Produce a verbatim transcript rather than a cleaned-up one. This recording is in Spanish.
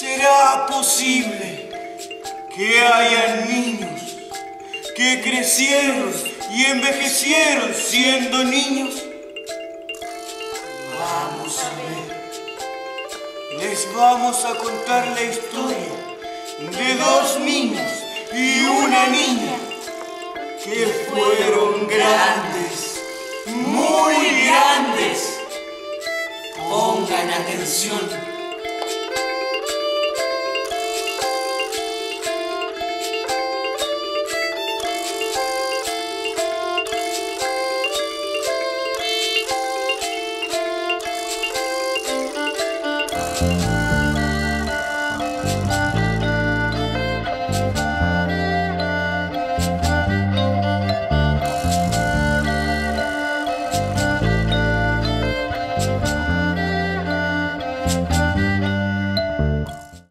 ¿Será posible que haya niños que crecieron y envejecieron siendo niños? Vamos a ver. Les vamos a contar la historia de dos niños y una niña que fueron grandes, muy grandes. Pongan atención.